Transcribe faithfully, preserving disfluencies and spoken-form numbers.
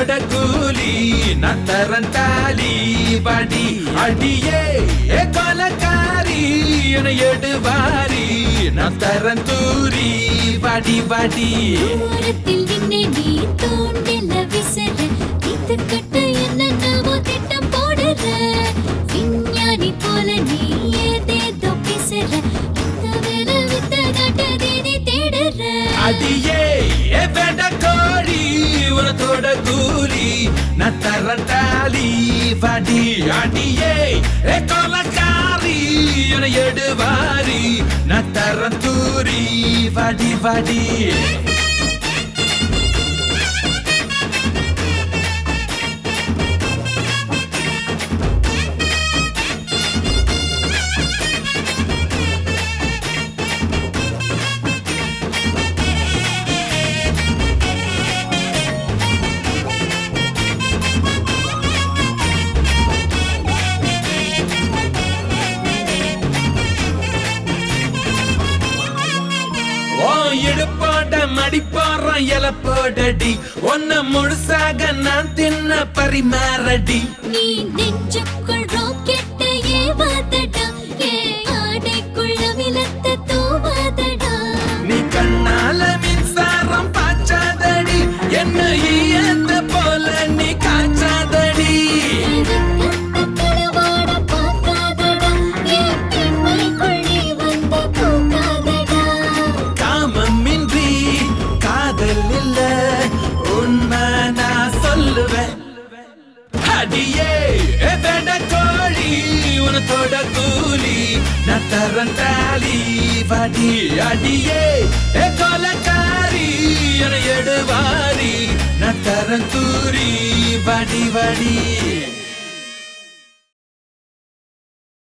कोडकूली नतरंताली बड़ी अडिये एकलकारी नयडवारी नतरंतूरी बड़ी बड़ी मोरतिल निन्ने नी तोंडेल विसरे इत कट एन्न नावो तिट्टम पोडरे विज्ञानी पोल नी एदेदो पिसरे इत वेल वित नाटदेदी तेडरे अडिये ए वेडकोळी उनतोड कूली नतरंताली बड़ी अडिये एकलकारी नयडवारी नतरंतूरी बड़ी बड़ी डी उन्न मुड़साग नान तिन्न परिमारडी नी नेंजुक्कुल रॉकेट ये वादडा ये आडेकुल विलत्त तू वादडा नी कन्नाल मिंसारम पाचादडी एन्न ईयत पोल नी काचादडी कलवाड पाकादडा ये तिम्मई कुल्ली वंद कोकादडा कामम इन्री कादलिल्ल अडिये वेडकोळी उनतोड कूली नतरंताली बड़ी अडिये कोलकारी एडवारी नतरंतूरी बड़ी बड़ी।